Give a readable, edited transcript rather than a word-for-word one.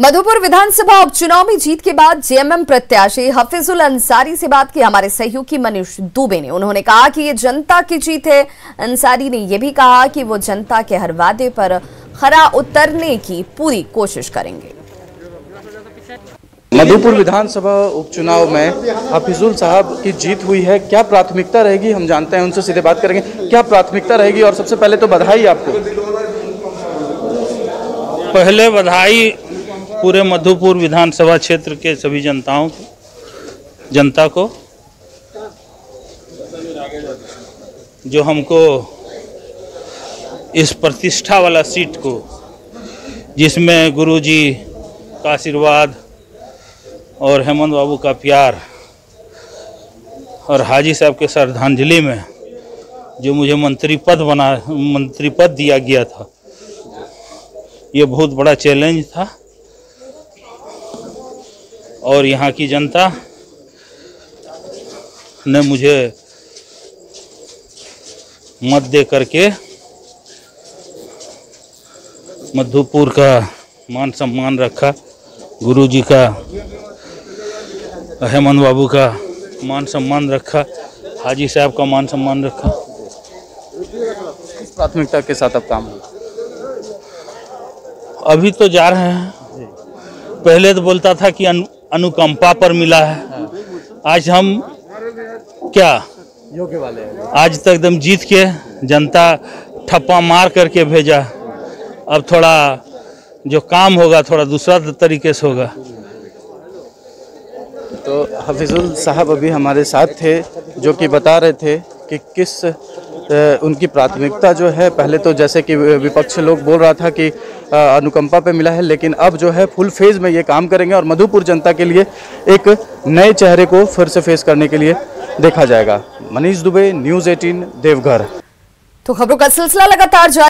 मधुपुर विधानसभा उपचुनाव में जीत के बाद जेएमएम प्रत्याशी हफीजुल अंसारी से बात की हमारे सहयोगी मनीष दुबे ने। उन्होंने कहा कि ये जनता की जीत है। अंसारी ने यह भी कहा कि वो जनता के हर वादे पर खरा उतरने की पूरी कोशिश करेंगे। मधुपुर विधानसभा उपचुनाव में हफीजुल साहब की जीत हुई है, क्या प्राथमिकता रहेगी? हम जानते हैं, उनसे सीधे बात करेंगे। क्या प्राथमिकता रहेगी? और सबसे पहले तो बधाई आपको। पहले बधाई पूरे मधुपुर विधानसभा क्षेत्र के सभी जनता को जो हमको इस प्रतिष्ठा वाला सीट को, जिसमें गुरुजी का आशीर्वाद और हेमंत बाबू का प्यार और हाजी साहब के श्रद्धांजलि में जो मुझे मंत्री पद दिया गया था, ये बहुत बड़ा चैलेंज था। और यहाँ की जनता ने मुझे मत दे करके मधुपुर का मान सम्मान रखा, गुरुजी का, हेमंत बाबू का मान सम्मान रखा, हाजी साहब का मान सम्मान रखा। किस प्राथमिकता के साथ अब काम हुआ? अभी तो जा रहे हैं। पहले तो बोलता था कि अनुकंपा पर मिला है, आज हम क्या योग्य वाले हैं। आज तक एकदम जीत के जनता ठप्पा मार करके भेजा। अब थोड़ा जो काम होगा थोड़ा दूसरा तरीके से होगा। तो हफीजुल साहब अभी हमारे साथ थे, जो कि बता रहे थे कि किस उनकी प्राथमिकता जो है। पहले तो जैसे कि विपक्ष लोग बोल रहा था कि अनुकंपा पे मिला है, लेकिन अब जो है फुल फेज में ये काम करेंगे और मधुपुर जनता के लिए एक नए चेहरे को फिर से फेस करने के लिए देखा जाएगा। मनीष दुबे, न्यूज 18 देवघर। तो खबरों का सिलसिला लगातार जारी।